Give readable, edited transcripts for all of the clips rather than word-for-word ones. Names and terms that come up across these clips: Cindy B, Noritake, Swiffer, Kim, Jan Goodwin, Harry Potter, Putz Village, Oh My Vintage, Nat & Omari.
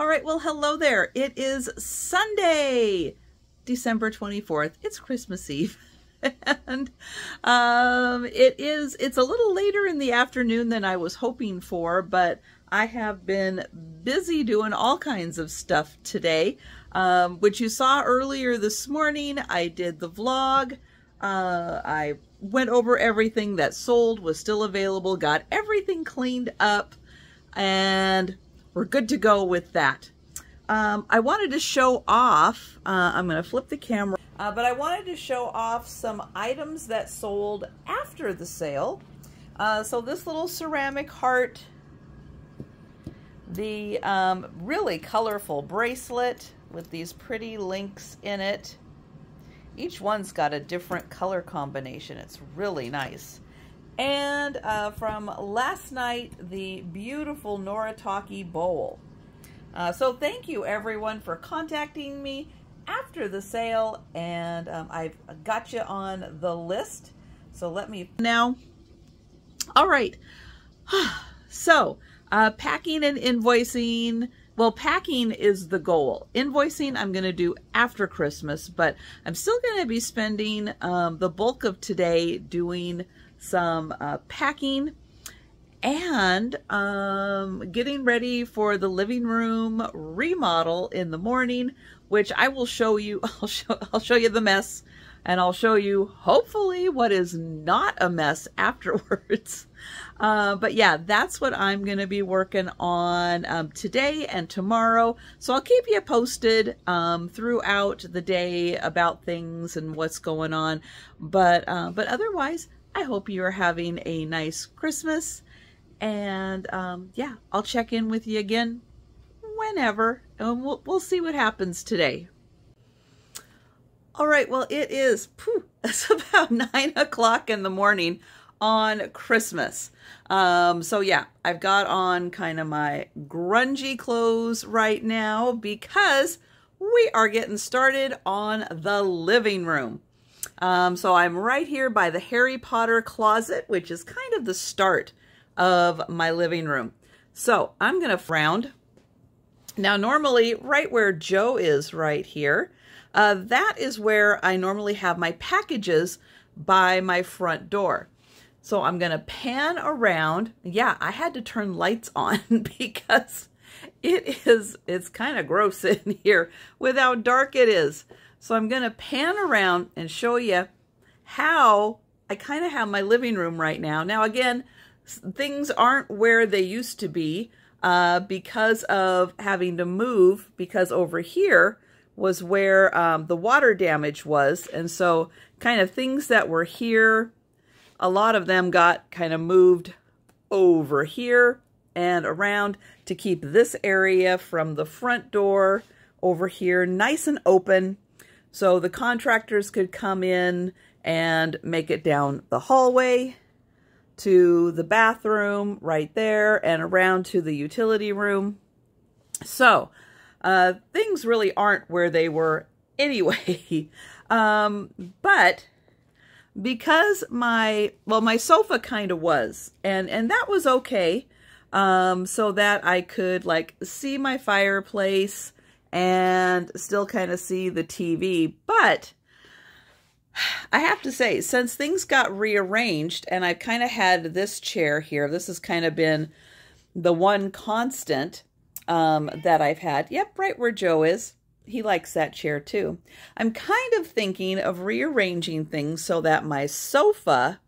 All right, well, hello there. It is Sunday, December 24th. It's Christmas Eve. And it's a little later in the afternoon than I was hoping for, but I have been busy doing all kinds of stuff today, which you saw earlier this morning. I did the vlog. I went over everything that sold, was still available, got everything cleaned up, and we're good to go with that. I wanted to show off, I'm going to flip the camera, but I wanted to show off some items that sold after the sale. So this little ceramic heart, the really colorful bracelet with these pretty links in it. Each one's got a different color combination. It's really nice. And from last night, the beautiful Noritake bowl. So thank you everyone for contacting me after the sale, and I've got you on the list. So let me now. All right. So packing and invoicing. Well, packing is the goal. Invoicing I'm going to do after Christmas, but I'm still going to be spending the bulk of today doing some packing and getting ready for the living room remodel in the morning, which I will show you. I'll show you the mess, and I'll show you hopefully what is not a mess afterwards. But yeah, that's what I'm going to be working on today and tomorrow. So I'll keep you posted throughout the day about things and what's going on. But otherwise, I hope you're having a nice Christmas. And yeah, I'll check in with you again whenever, and we'll see what happens today. All right, well, it is it's about 9 o'clock in the morning on Christmas. So yeah, I've got on kind of my grungy clothes right now because we are getting started on the living room. So I'm right here by the Harry Potter closet, which is kind of the start of my living room. So I'm going to round. Now, normally right where Joe is right here, that is where I normally have my packages by my front door. So I'm going to pan around. Yeah, I had to turn lights on because it's kind of gross in here with how dark it is. So I'm going to pan around and show you how I kind of have my living room right now. Now, again, things aren't where they used to be because of having to move, because over here was where the water damage was. And so kind of things that were here, a lot of them got kind of moved over here and around to keep this area from the front door over here nice and open, so the contractors could come in and make it down the hallway to the bathroom right there and around to the utility room. So things really aren't where they were anyway. But because my sofa kind of was, and that was okay, so that I could like see my fireplace and still kind of see the TV. But I have to say, since things got rearranged and I kind of had this chair here, this has kind of been the one constant that I've had. Yep, right where Joe is. He likes that chair too. I'm kind of thinking of rearranging things so that my sofa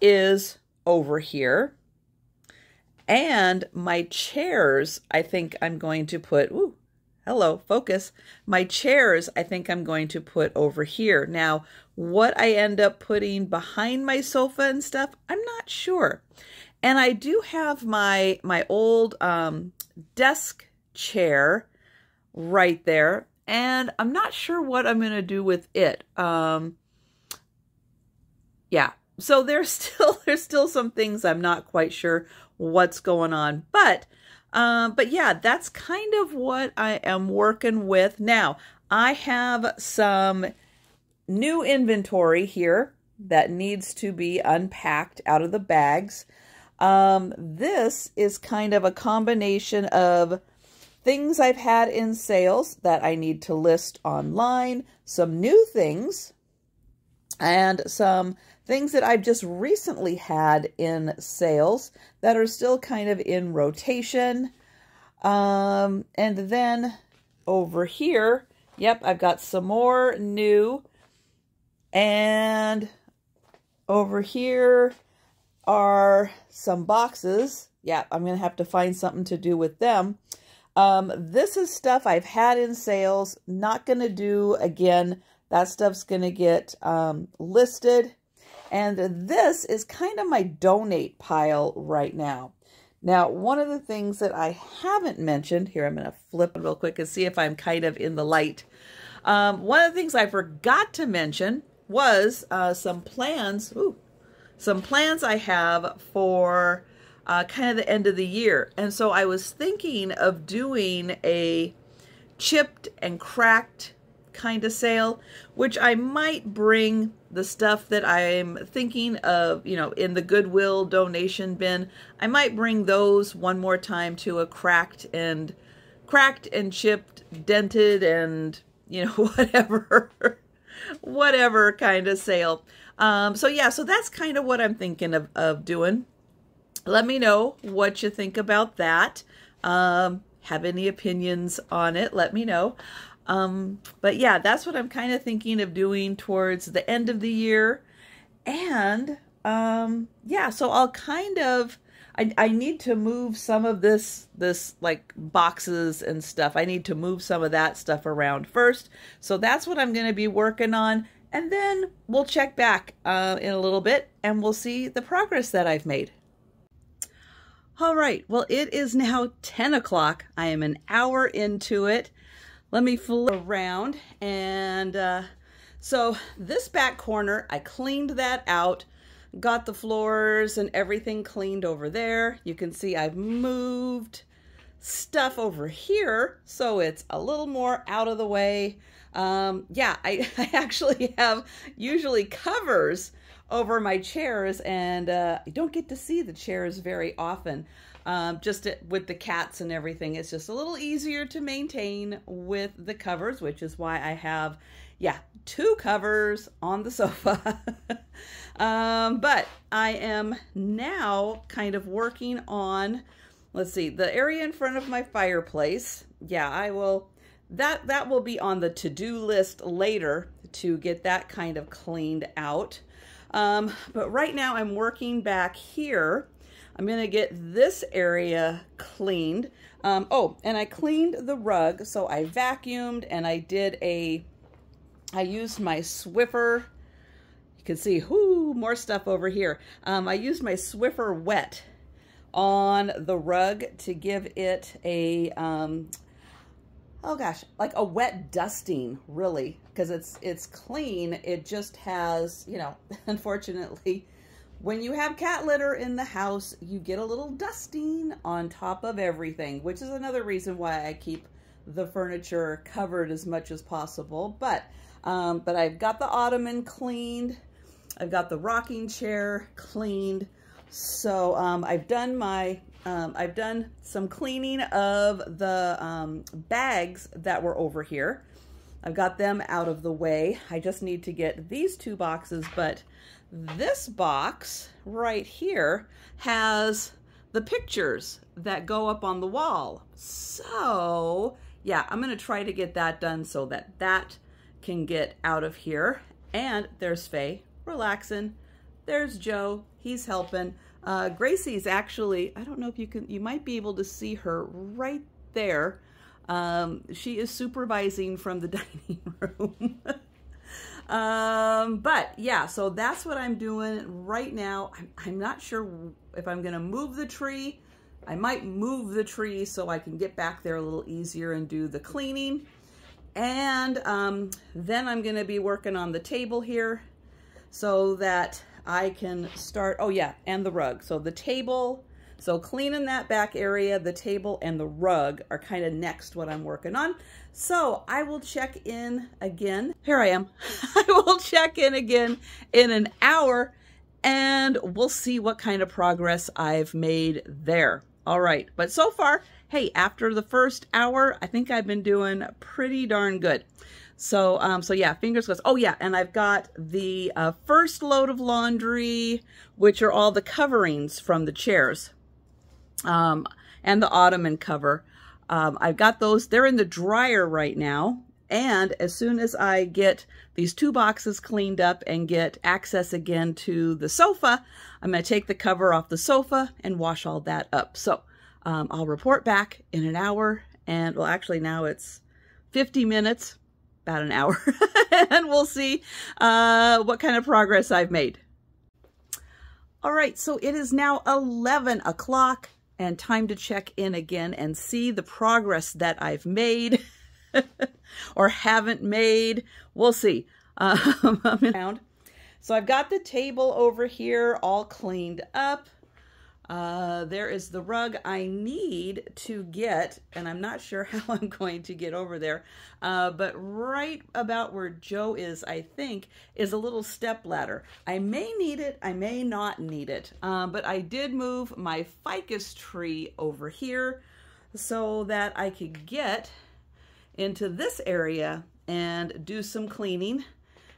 is over here. And my chairs, I think I'm going to put... Ooh, hello, focus. My chairs, I think I'm going to put over here. Now, what I end up putting behind my sofa and stuff, I'm not sure. And I do have my old desk chair right there, and I'm not sure what I'm going to do with it. Yeah, so there's still some things I'm not quite sure what's going on, but yeah, that's kind of what I am working with. Now, I have some new inventory here that needs to be unpacked out of the bags. This is kind of a combination of Things I've had in sales that I need to list online, some new things, and some things that I've just recently had in sales that are still kind of in rotation. And then over here, yep, I've got some more new. And over here are some boxes. Yeah, I'm going to have to find something to do with them. This is stuff I've had in sales, not going to do again. That stuff's going to get listed. And this is kind of my donate pile right now. Now, one of the things that I haven't mentioned, here I'm going to flip it real quick and see if I'm kind of in the light. One of the things I forgot to mention was some plans I have for kind of the end of the year. And so I was thinking of doing a chipped and cracked kind of sale, which I might bring the stuff that I'm thinking of, you know, in the Goodwill donation bin. I might bring those one more time to a cracked and chipped, dented, and, you know, whatever kind of sale. So yeah, so that's kind of what I'm thinking of doing. Let me know what you think about that. Have any opinions on it, let me know. But yeah, that's what I'm kind of thinking of doing towards the end of the year. And yeah, so I'll kind of, I need to move some of this like boxes and stuff. I need to move some of that stuff around first. So that's what I'm going to be working on. And then we'll check back in a little bit and we'll see the progress that I've made. All right, well, it is now 10 o'clock. I am an hour into it. Let me flip around, and so this back corner, I cleaned that out, got the floors and everything cleaned over there. You can see I've moved stuff over here, so it's a little more out of the way. Yeah, I actually have usually covers over my chairs, and I don't get to see the chairs very often. Just with the cats and everything, it's just a little easier to maintain with the covers, which is why I have, yeah, 2 covers on the sofa. But I am now kind of working on, let's see, the area in front of my fireplace. Yeah, I will, that will be on the to-do list later to get that kind of cleaned out. But right now I'm working back here. I'm going to get this area cleaned. Oh, and I cleaned the rug. So I vacuumed and I used my Swiffer. You can see, whoo, more stuff over here. I used my Swiffer Wet on the rug to give it a, oh gosh, like a wet dusting, really, because it's clean. It just has, you know, unfortunately, when you have cat litter in the house, you get a little dusting on top of everything, which is another reason why I keep the furniture covered as much as possible. But I've got the ottoman cleaned. I've got the rocking chair cleaned. So I've done some cleaning of the bags that were over here. I've got them out of the way. I just need to get these 2 boxes, but this box right here has the pictures that go up on the wall. So yeah, I'm going to try to get that done so that that can get out of here. And there's Faye relaxing. There's Joe. He's helping. Gracie's actually, I don't know if you can, you might be able to see her right there. She is supervising from the dining room. But yeah, so that's what I'm doing right now. I'm not sure if I'm going to move the tree. I might move the tree so I can get back there a little easier and do the cleaning. And then I'm going to be working on the table here so that I can start, oh yeah, and the rug. So the table, so cleaning that back area, the table and the rug are kind of next what I'm working on. So I will check in again. Here I am. I will check in again in an hour and we'll see what kind of progress I've made there. All right. But so far, hey, after the first hour, I think I've been doing pretty darn good. So, yeah, fingers crossed. Oh yeah, and I've got the first load of laundry, which are all the coverings from the chairs and the ottoman cover. I've got those. They're in the dryer right now. And as soon as I get these two boxes cleaned up and get access again to the sofa, I'm going to take the cover off the sofa and wash all that up. So I'll report back in an hour, and well, actually now it's 50 minutes, about an hour, and we'll see what kind of progress I've made. All right, so it is now 11 o'clock and time to check in again and see the progress that I've made. Or haven't made. We'll see. So I've got the table over here all cleaned up. There is the rug I need to get, and I'm not sure how I'm going to get over there, but right about where Joe is, I think, is a little step ladder. I may need it, I may not need it, but I did move my ficus tree over here so that I could get into this area and do some cleaning.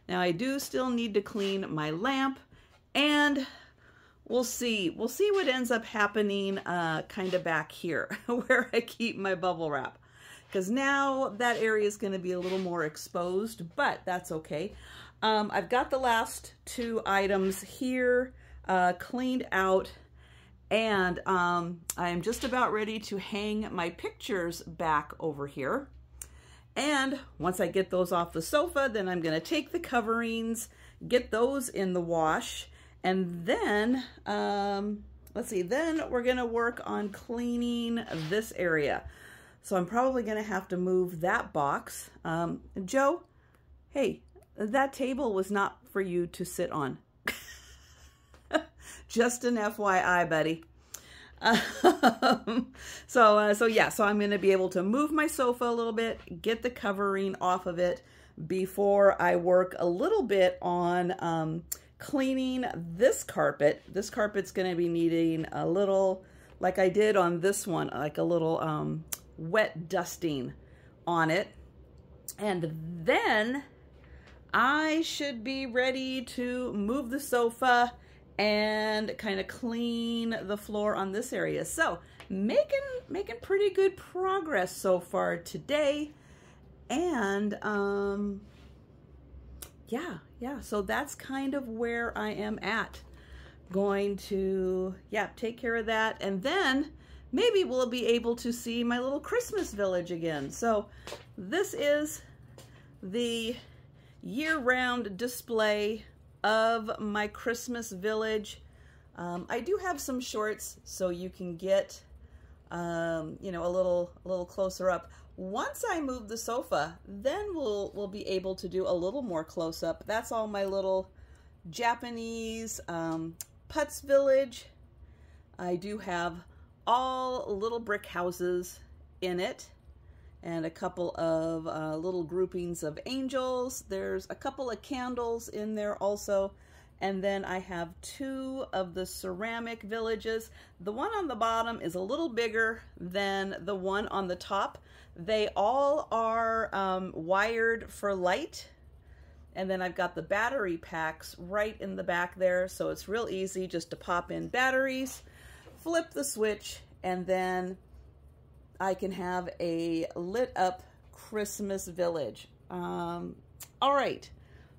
Now I do still need to clean my lamp, and we'll see what ends up happening kind of back here where I keep my bubble wrap, because now that area is going to be a little more exposed, but that's okay. I've got the last two items here cleaned out, and I am just about ready to hang my pictures back over here. And once I get those off the sofa, then I'm going to take the coverings, get those in the wash, and then, let's see, then we're going to work on cleaning this area. So I'm probably going to have to move that box. Joe, hey, that table was not for you to sit on. Just an FYI, buddy. Yeah, so I'm going to be able to move my sofa a little bit, get the covering off of it before I work a little bit on cleaning this carpet. This carpet's going to be needing a little, like I did on this one, like a little wet dusting on it. And then I should be ready to move the sofa and kind of clean the floor on this area. So making pretty good progress so far today. And yeah, so that's kind of where I am at. Going to, yeah, take care of that, and then maybe we'll be able to see my little Christmas village again. So this is the year-round display of my Christmas village. I do have some shorts, so you can get you know, a little closer up. Once I move the sofa, then we'll be able to do a little more close up. That's all my little Japanese Putz Village. I do have all little brick houses in it, and a couple of little groupings of angels. There's a couple of candles in there also. And then I have two of the ceramic villages. The one on the bottom is a little bigger than the one on the top. They all are wired for light. And then I've got the battery packs right in the back there. So it's real easy just to pop in batteries, flip the switch, and then I can have a lit up Christmas village. All right,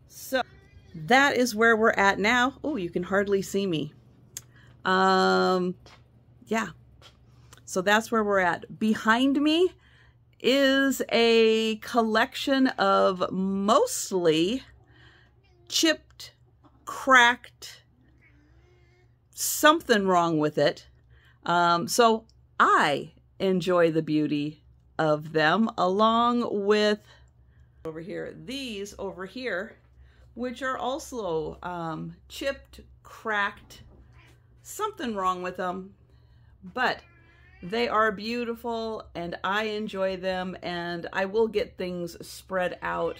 so that is where we're at now. Oh, you can hardly see me. Yeah, so that's where we're at. Behind me is a collection of mostly chipped, cracked, something wrong with it. So I enjoy the beauty of them, along with over here, these over here, which are also chipped, cracked, something wrong with them, but they are beautiful and I enjoy them, and I will get things spread out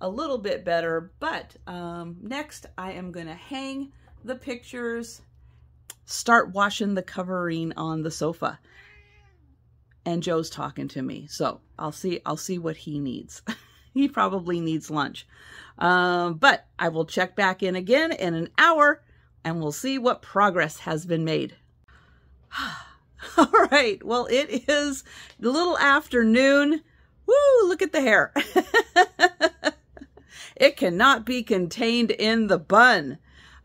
a little bit better. But next I am gonna hang the pictures, start washing the covering on the sofa, and Joe's talking to me. So I'll see what he needs. He probably needs lunch. But I will check back in again in an hour and we'll see what progress has been made. All right, well, it is the little afternoon. Woo, look at the hair. It cannot be contained in the bun.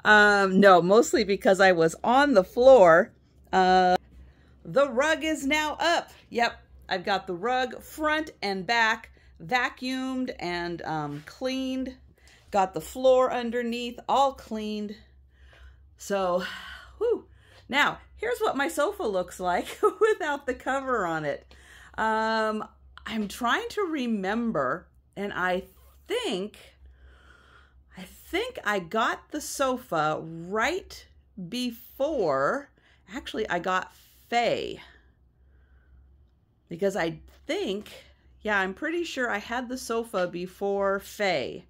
No, mostly because I was on the floor. The rug is now up. Yep, I've got the rug front and back vacuumed and cleaned. Got the floor underneath all cleaned. So, whew. Now, here's what my sofa looks like without the cover on it. I'm trying to remember, and I think I got the sofa right before, actually I got Faye, because I think, yeah, I'm pretty sure I had the sofa before Faye,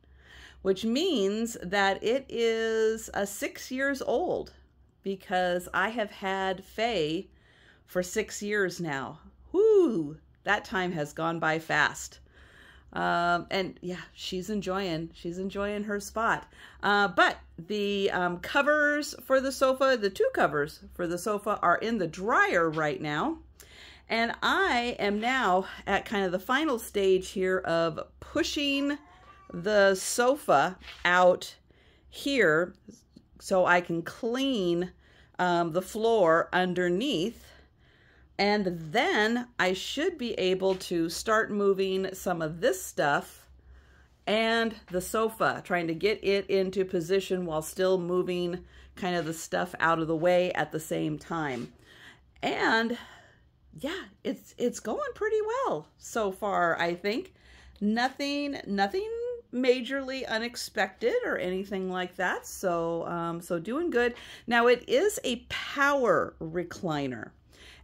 which means that it is 6 years old, because I have had Faye for 6 years now. Whoo, that time has gone by fast. And yeah, she's enjoying her spot. But the covers for the sofa, the two covers for the sofa are in the dryer right now. And I am now at kind of the final stage here of pushing the sofa out here so I can clean the floor underneath. And then I should be able to start moving some of this stuff and the sofa, trying to get it into position while still moving kind of the stuff out of the way at the same time. And yeah, it's going pretty well so far, I think. Nothing majorly unexpected or anything like that. So, so doing good. Now it is a power recliner.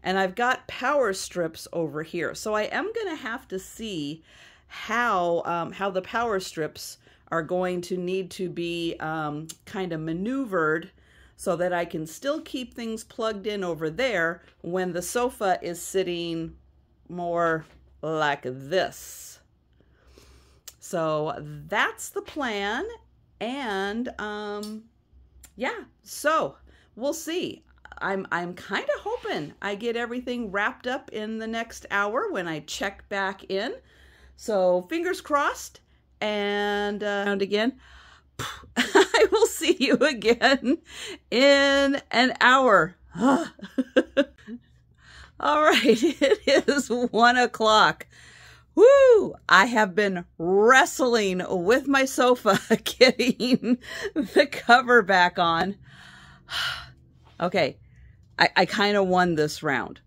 And I've got power strips over here. So I am going to have to see how the power strips are going to need to be kind of maneuvered so that I can still keep things plugged in over there when the sofa is sitting more like this. So that's the plan. And yeah, so we'll see. I'm kind of hoping I get everything wrapped up in the next hour when I check back in. So fingers crossed, and again, I will see you again in an hour. All right, it is 1 o'clock. Woo! I have been wrestling with my sofa, getting the cover back on. Okay, I kind of won this round.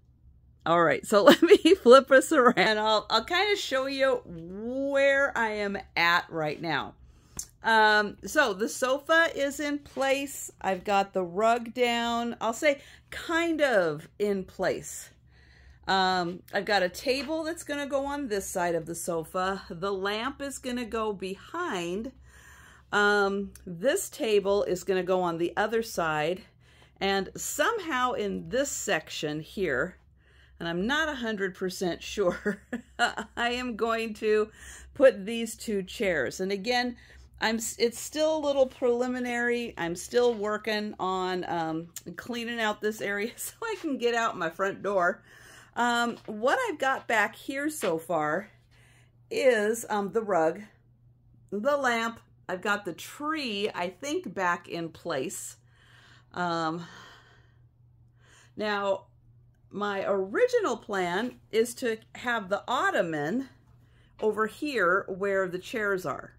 All right, so let me flip us around. And I'll kind of show you where I am at right now. So the sofa is in place. I've got the rug down. I'll say kind of in place. I've got a table that's going to go on this side of the sofa. The lamp is going to go behind. This table is going to go on the other side. And somehow in this section here, and I'm not 100% sure, I am going to put these two chairs. And again, it's still a little preliminary. I'm still working on cleaning out this area so I can get out my front door. What I've got back here so far is the rug, the lamp. I've got the tree, I think, back in place. Now my original plan is to have the ottoman over here where the chairs are.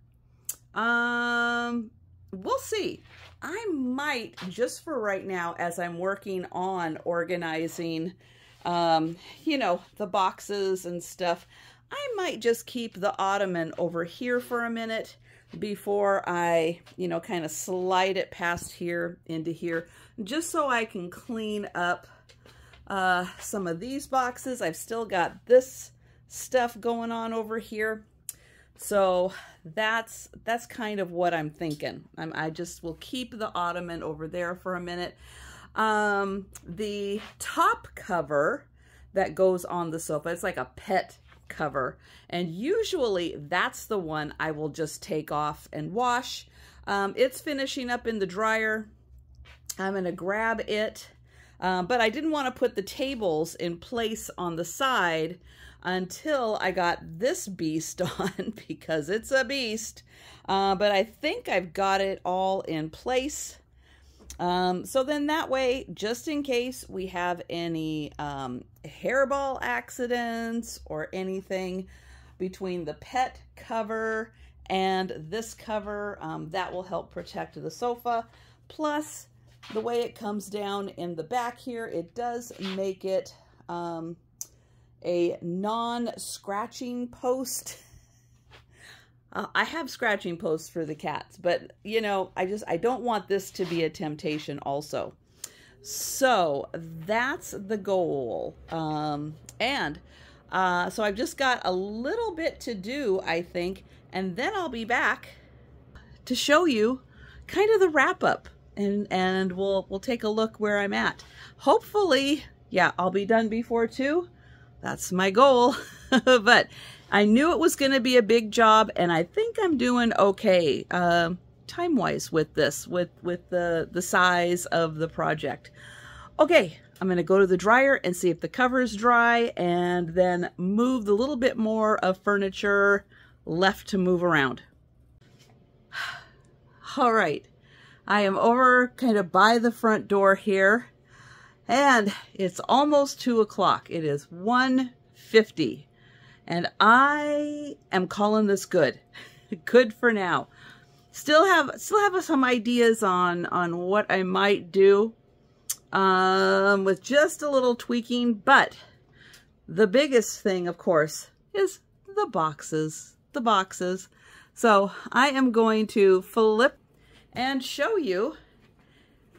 We'll see. I might, just for right now, as I'm working on organizing, you know, the boxes and stuff, I might just keep the ottoman over here for a minute before I, you know, kind of slide it past here into here, just so I can clean up some of these boxes. I've still got this stuff going on over here. So that's kind of what I'm thinking. I just will keep the ottoman over there for a minute. The top cover that goes on the sofa. It's like a pet cover. And usually that's the one I will just take off and wash. It's finishing up in the dryer. I'm going to grab it. But I didn't want to put the tables in place on the side until I got this beast on because it's a beast. But I think I've got it all in place. So then that way, just in case we have any hairball accidents or anything between the pet cover and this cover, that will help protect the sofa. Plus, the way it comes down in the back here, it does make it a non-scratching post. I have scratching posts for the cats, but you know, I don't want this to be a temptation also. So that's the goal. So I've just got a little bit to do, I think, and then I'll be back to show you kind of the wrap up. And we'll take a look where I'm at. Hopefully, yeah, I'll be done before 2. That's my goal. But I knew it was going to be a big job, and I think I'm doing okay time-wise with this, with the size of the project. Okay, I'm going to go to the dryer and see if the cover's dry, and then move the little bit more of furniture left to move around. All right. I am over kind of by the front door here, and it's almost 2 o'clock. It is 1:50, and I am calling this good. Good for now. Still have some ideas on what I might do with just a little tweaking, but the biggest thing, of course, is the boxes. So I am going to flip and show you.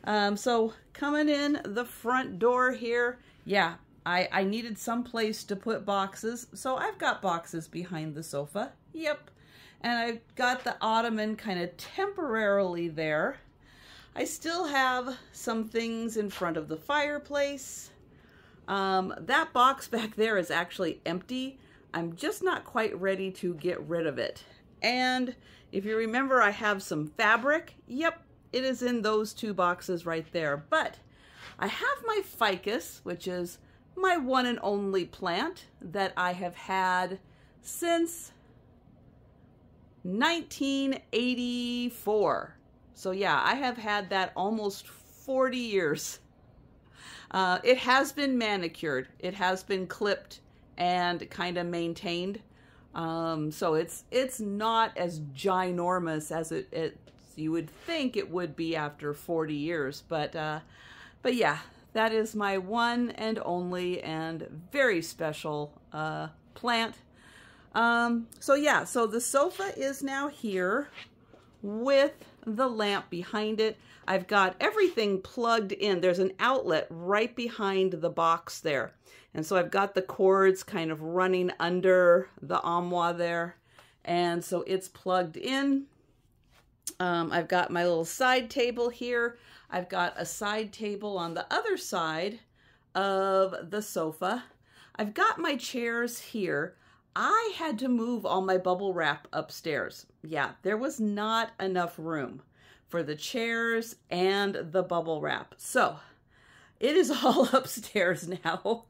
So coming in the front door here, yeah, I needed some place to put boxes. So I've got boxes behind the sofa. Yep. And I've got the ottoman kind of temporarily there. I still have some things in front of the fireplace. That box back there is actually empty. I'm just not quite ready to get rid of it. And if you remember, I have some fabric. Yep, it is in those two boxes right there. But I have my ficus, which is my one and only plant that I have had since 1984. So yeah, I have had that almost 40 years. It has been manicured. It has been clipped and kind of maintained. So it's not as ginormous as it you would think it would be after 40 years, but yeah, that is my one and only and very special plant. So yeah, so the sofa is now here with the lamp behind it. I've got everything plugged in. There's an outlet right behind the box there. And so I've got the cords kind of running under the armoire there. And so it's plugged in. I've got my little side table here. I've got a side table on the other side of the sofa. I've got my chairs here. I had to move all my bubble wrap upstairs. Yeah, there was not enough room for the chairs and the bubble wrap. So it is all upstairs now.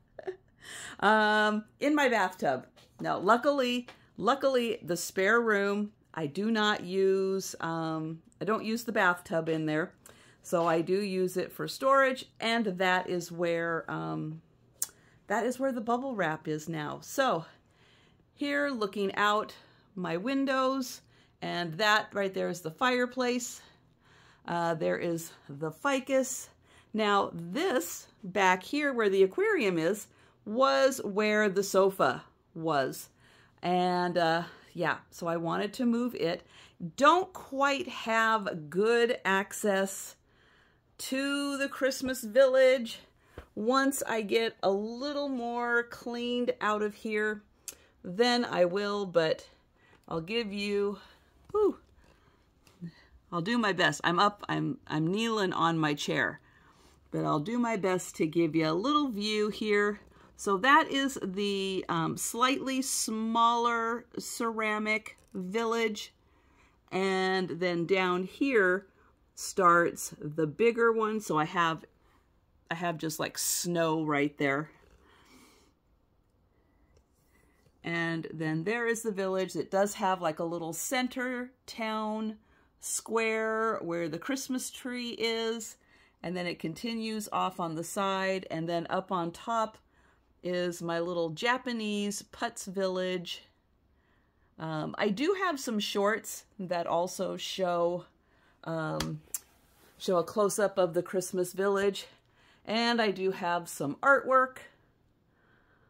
In my bathtub. Now, luckily the spare room, I do not use, I don't use the bathtub in there. So I do use it for storage, and that is where the bubble wrap is now. So here, looking out my windows, and that right there is the fireplace. There is the ficus. Now this back here where the aquarium is, was where the sofa was. And yeah, so I wanted to move it. Don't quite have good access to the Christmas village. Once I get a little more cleaned out of here, then I will, but I'll give you, whew, I'll do my best. I'm up, I'm kneeling on my chair, but I'll do my best to give you a little view here So that is the slightly smaller ceramic village. And then down here starts the bigger one. So I have just like snow right there. And then there is the village. It does have like a little center town square where the Christmas tree is. And then it continues off on the side. And then up on top is my little Japanese Putz Village. I do have some shorts that also show, show a close-up of the Christmas village. And I do have some artwork,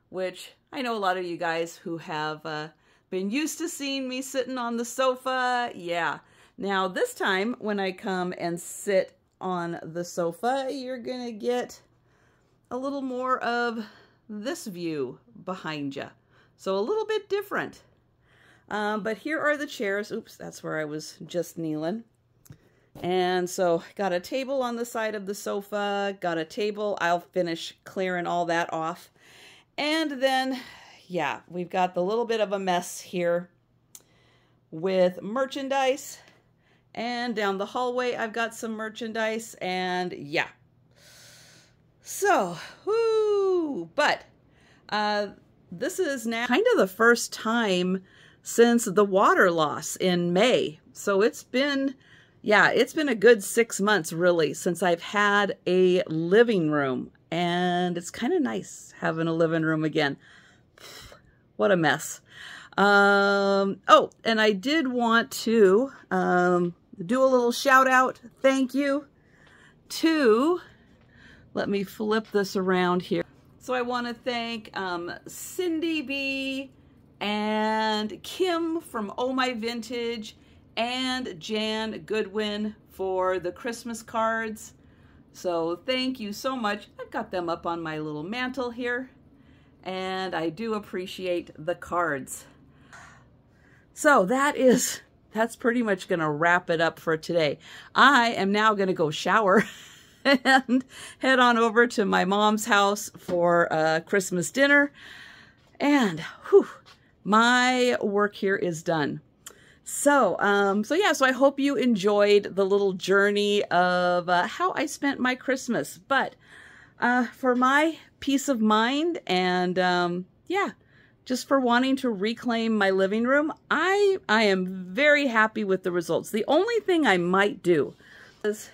which I know a lot of you guys who have been used to seeing me sitting on the sofa. Yeah. Now this time when I come and sit on the sofa, you're going to get a little more of this view behind you. So a little bit different. But here are the chairs. Oops, that's where I was just kneeling. And so got a table on the side of the sofa, got a table. I'll finish clearing all that off. And then, yeah, we've got the little bit of a mess here with merchandise. And down the hallway, I've got some merchandise. And yeah. So, whoo! But this is now kind of the first time since the water loss in May. So it's been, yeah, it's been a good 6 months really since I've had a living room. And it's kind of nice having a living room again. What a mess. Oh, and I did want to do a little shout out. Thank you to, let me flip this around here. So I want to thank Cindy B and Kim from Oh My Vintage and Jan Goodwin for the Christmas cards. So thank you so much. I've got them up on my little mantle here, and I do appreciate the cards. So that's pretty much gonna wrap it up for today. I am now gonna go shower and head on over to my mom's house for Christmas dinner. And whew, my work here is done. So, yeah, so I hope you enjoyed the little journey of how I spent my Christmas. But for my peace of mind and, yeah, just for wanting to reclaim my living room, I am very happy with the results. The only thing I might do is,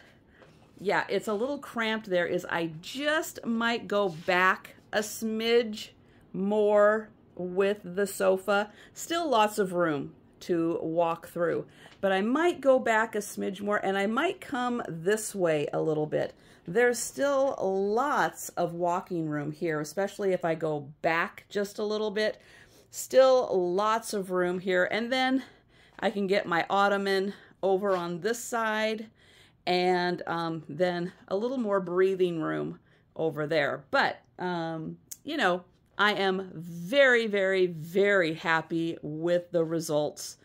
yeah, it's a little cramped there, is I just might go back a smidge more with the sofa. Still lots of room to walk through, but I might go back a smidge more, and I might come this way a little bit. There's still lots of walking room here, especially if I go back just a little bit. Still lots of room here, and then I can get my ottoman over on this side, and then a little more breathing room over there. But you know, I am very, very, very happy with the results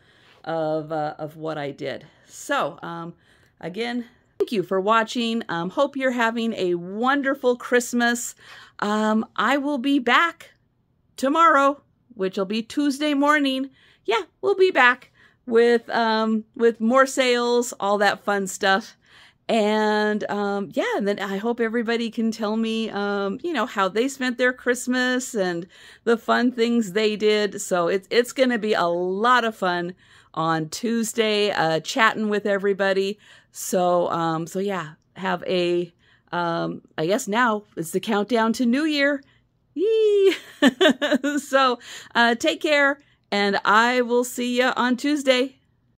of what I did. So, again, thank you for watching. Hope you're having a wonderful Christmas. I will be back tomorrow, which will be Tuesday morning. Yeah, we'll be back with more sales, all that fun stuff. And, yeah, and then I hope everybody can tell me, you know, how they spent their Christmas and the fun things they did. So it's going to be a lot of fun on Tuesday, chatting with everybody. So, yeah, have a, I guess now it's the countdown to New Year. Yee! So, take care, and I will see you on Tuesday.